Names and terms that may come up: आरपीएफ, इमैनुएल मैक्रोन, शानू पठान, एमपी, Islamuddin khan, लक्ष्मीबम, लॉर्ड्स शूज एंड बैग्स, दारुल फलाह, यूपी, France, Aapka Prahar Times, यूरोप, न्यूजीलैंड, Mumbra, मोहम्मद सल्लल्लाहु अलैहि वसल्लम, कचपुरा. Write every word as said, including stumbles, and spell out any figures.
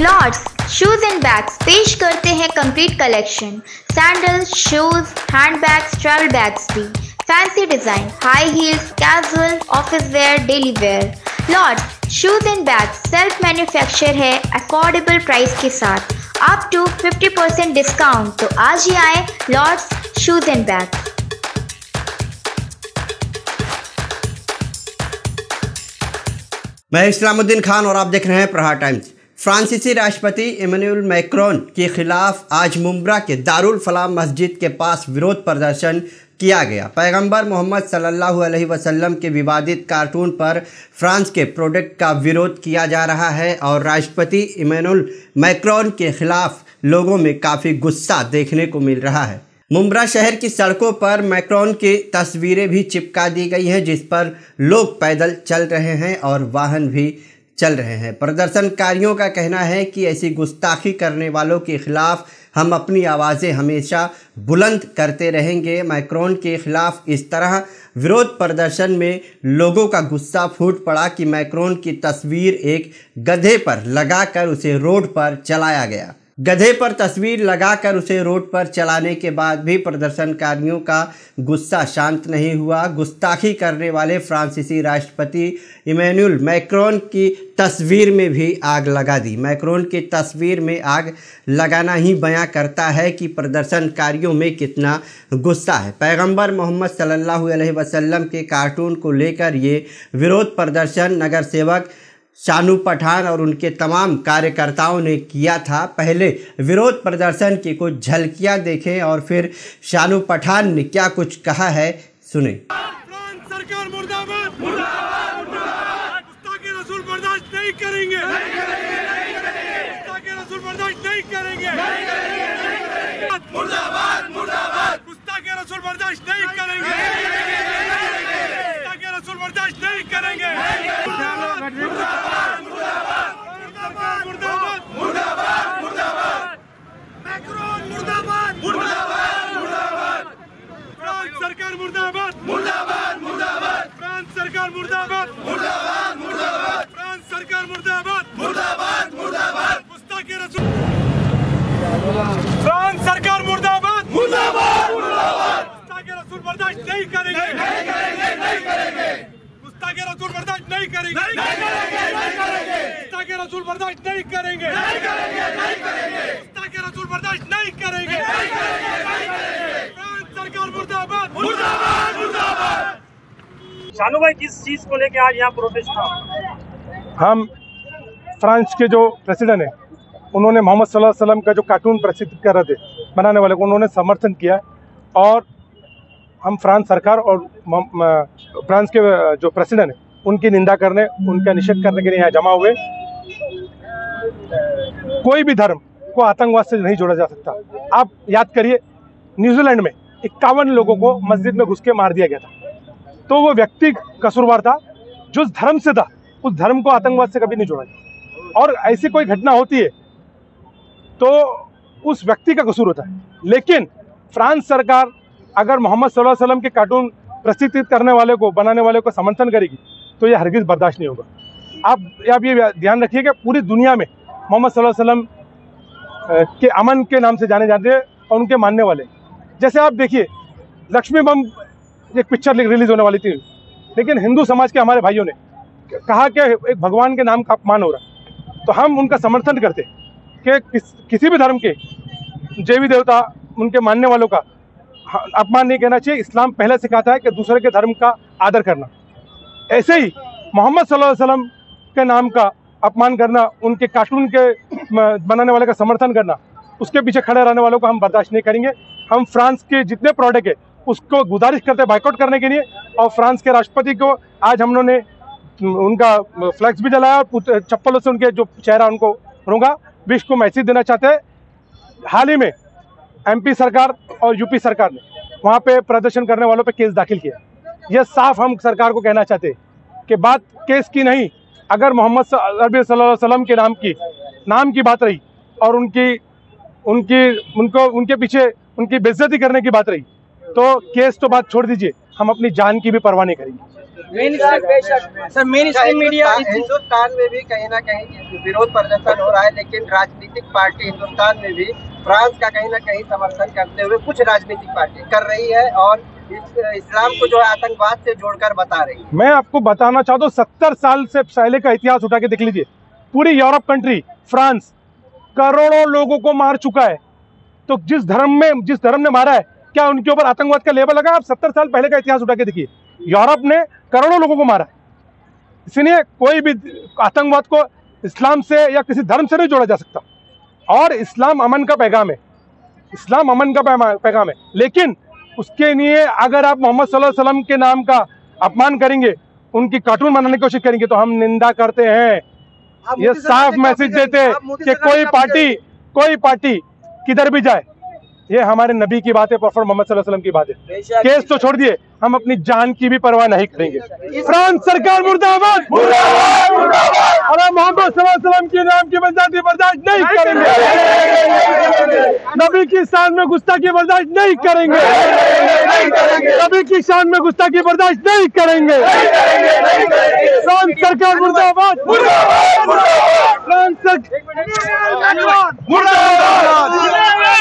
लॉर्ड्स शूज एंड बैग्स पेश करते हैं complete collection. Sandals, shoes, handbags, travel bags भी, fancy design, high heels, casual, office wear, daily wear. लॉर्ड्स शूज एंड बैग्स self manufacture है affordable price के साथ, up to fifty percent discount. तो आज ही आए लॉर्ड्स शूज एंड बैग्स। मैं इस्लामुद्दीन खान और आप देख रहे हैं प्रहार टाइम्स। फ्रांसीसी राष्ट्रपति इमैनुएल मैक्रोन के खिलाफ आज मुंब्रा के दारुल फलाह मस्जिद के पास विरोध प्रदर्शन किया गया। पैगंबर मोहम्मद सल्लल्लाहु अलैहि वसल्लम के विवादित कार्टून पर फ्रांस के प्रोडक्ट का विरोध किया जा रहा है और राष्ट्रपति इमैनुएल मैक्रोन के खिलाफ लोगों में काफ़ी गुस्सा देखने को मिल रहा है। मुंब्रा शहर की सड़कों पर मैक्रोन की तस्वीरें भी चिपका दी गई हैं, जिस पर लोग पैदल चल रहे हैं और वाहन भी चल रहे हैं। प्रदर्शनकारियों का कहना है कि ऐसी गुस्ताखी करने वालों के खिलाफ हम अपनी आवाज़ें हमेशा बुलंद करते रहेंगे। मैक्रोन के खिलाफ इस तरह विरोध प्रदर्शन में लोगों का गुस्सा फूट पड़ा कि मैक्रोन की तस्वीर एक गधे पर लगाकर उसे रोड पर चलाया गया। गधे पर तस्वीर लगाकर उसे रोड पर चलाने के बाद भी प्रदर्शनकारियों का गुस्सा शांत नहीं हुआ। गुस्ताखी करने वाले फ्रांसीसी राष्ट्रपति इमैनुएल मैक्रोन की तस्वीर में भी आग लगा दी। मैक्रोन की तस्वीर में आग लगाना ही बयां करता है कि प्रदर्शनकारियों में कितना गुस्सा है। पैगंबर मोहम्मद सल्लल्लाहु अलैहि वसल्लम के कार्टून को लेकर ये विरोध प्रदर्शन नगर सेवक शानू पठान और उनके तमाम कार्यकर्ताओं ने किया था। पहले विरोध प्रदर्शन की कुछ झलकियां देखें और फिर शानू पठान ने क्या कुछ कहा है सुने। फ्रांस सरकार मुर्दाबाद मुर्दाबाद मुर्दाबाद। गुस्ताखी रसूल बर्दाश्त नहीं करेंगे नहीं करेंगे गुस्ताखी रसूल बर्दाश्त नहीं करेंगे नहीं करेंगे मुर्दाबाद मुर्दाबाद। गुस्ताखी रसूल बर्दाश्त नहीं करेंगे गुस्ताखी रसूल बर्दाश्त नहीं करेंगे। मुर्दाबाद मुर्दाबाद मुर्दाबाद। फ्रांस सरकार मुर्दाबाद मुर्दाबाद मुर्दाबाद। फ्रांस सरकार मुर्दाबाद मुर्दाबाद मुर्दाबाद। गुस्ताखी रसूल फ्रांस सरकार मुर्दाबाद मुर्दाबाद मुर्दाबाद। गुस्ताखी रसूल बर्दाश्त नहीं करेंगे नहीं करेंगे नहीं करेंगे गुस्ताखी रसूल बर्दाश्त नहीं करेंगे नहीं करेंगे नहीं करेंगे गुस्ताखी रसूल बर्दाश्त नहीं करेंगे नहीं करेंगे नहीं करेंगे गुस्ताखी रसूल बर्दाश्त नहीं करेंगे नहीं करेंगे नहीं करेंगे। फ्रांस सरकार मुर्दाबाद मुर्दाबाद मुर्दाबाद। शानू भाई, किस चीज को लेकर आज यहाँ प्रोटेस्ट था? हम फ्रांस के जो प्रेसिडेंट हैं उन्होंने मोहम्मद सल्लल्लाहु अलैहि वसल्लम का जो कार्टून प्रसिद्ध कर रहे थे बनाने वाले को उन्होंने समर्थन किया और हम फ्रांस सरकार और फ्रांस के जो प्रेसिडेंट हैं उनकी निंदा करने उनका निषेध करने के लिए यहाँ जमा हुए। कोई भी धर्म को आतंकवाद से नहीं जोड़ा जा सकता। आप याद करिए, न्यूजीलैंड में इक्यावन लोगों को मस्जिद में घुस के मार दिया गया था, तो वो व्यक्ति कसूरवार था जो उस धर्म से था। उस धर्म को आतंकवाद से कभी नहीं जोड़ा गया। और ऐसी कोई घटना होती है तो उस व्यक्ति का कसूर होता है, लेकिन फ्रांस सरकार अगर मोहम्मद सल्लल्लाहु अलैहि वसल्लम के कार्टून प्रस्तुत करने वाले को बनाने वाले को समर्थन करेगी तो यह हरगिज बर्दाश्त नहीं होगा। आप आप ये ध्यान रखिए कि पूरी दुनिया में मोहम्मद सल्लल्लाहु अलैहि वसल्लम के अमन के नाम से जाने जाते हैं और उनके मानने वाले। जैसे आप देखिए, लक्ष्मीबम एक पिक्चर रिलीज होने वाली थी, लेकिन हिंदू समाज के हमारे भाइयों ने कहा कि एक भगवान के नाम का अपमान हो रहा, तो हम उनका समर्थन करते कि किस, किसी भी धर्म के देवी देवता उनके मानने वालों का अपमान नहीं करना चाहिए। इस्लाम पहले सिखाता है कि दूसरे के धर्म का आदर करना। ऐसे ही मोहम्मद सल्लल्लाहु अलैहि वसल्लम के नाम का अपमान करना, उनके कार्टून के बनाने वाले का समर्थन करना, उसके पीछे खड़े रहने वालों को हम बर्दाश्त नहीं करेंगे। हम फ्रांस के जितने प्रोडक्ट है उसको गुजारिश करते हैं बाइकआउट करने के लिए। और फ्रांस के राष्ट्रपति को आज हम लोगों ने उनका फ्लैक्स भी जलाया और चप्पलों से उनके जो चेहरा उनको रोंगा। विश्व को मैसेज देना चाहते हैं, हाल ही में एमपी सरकार और यूपी सरकार ने वहाँ पे प्रदर्शन करने वालों पे केस दाखिल किया। यह साफ हम सरकार को कहना चाहते हैं कि बात केस की नहीं, अगर मोहम्मद सल्लल्लाहु अलैहि वसल्लम के नाम की नाम की बात रही और उनकी उनकी उनको उनके पीछे उनकी बेइज्जती करने की बात रही तो केस तो बात छोड़ दीजिए, हम अपनी जान की भी परवाह नहीं करेंगे। Sir mainstream media Hindustan में भी कहीं ना कहीं विरोध प्रदर्शन हो रहा है, लेकिन राजनीतिक पार्टी हिंदुस्तान में भी फ्रांस का कहीं ना कहीं समर्थन करते हुए कुछ राजनीतिक पार्टी कर रही है और इस्लाम को जो आतंकवाद से जोड़कर बता रही है। मैं आपको बताना चाहता हूँ सत्तर साल से पहले का इतिहास उठा के देख लीजिए, पूरी यूरोप कंट्री फ्रांस करोड़ों लोगों को मार चुका है, तो जिस धर्म में जिस धर्म ने मारा है क्या उनके ऊपर आतंकवाद का लेबल लगा? आप सत्तर साल पहले का इतिहास उठा के देखिए, यूरोप ने करोड़ों लोगों को मारा है। इसलिए कोई भी आतंकवाद को इस्लाम से या किसी धर्म से नहीं जोड़ा जा सकता, और इस्लाम अमन का पैगाम है, इस्लाम अमन का पैगाम है। लेकिन उसके लिए अगर आप मोहम्मद सल्लल्लाहु अलैहि वसल्लम के नाम का अपमान करेंगे, उनकी कार्टून बनाने की कोशिश करेंगे, तो हम निंदा करते हैं। ये साफ मैसेज देते हैं कि कोई पार्टी कोई पार्टी किधर भी जाए, ये हमारे नबी की बात है, प्रोफेट मोहम्मद सल्लल्लाहु अलैहि वसल्लम की बात है। केस तो छोड़ दिए, हम अपनी जान की भी परवाह नहीं करेंगे। फ्रांस सरकार मुर्दाबाद मुर्दाबाद, और मोहम्मद सल्लल्लाहु अलैहि वसल्लम के नाम की बर्दाश्त बर्दाश्त नहीं करेंगे, नबी की शान में गुस्ताखी बर्दाश्त नहीं करेंगे, नबी की शान में गुस्ताखी बर्दाश्त नहीं करेंगे। फ्रांस सरकार मुर्दाबाद मुर्दाबाद, फ्रांस सरकार मुर्दाबाद।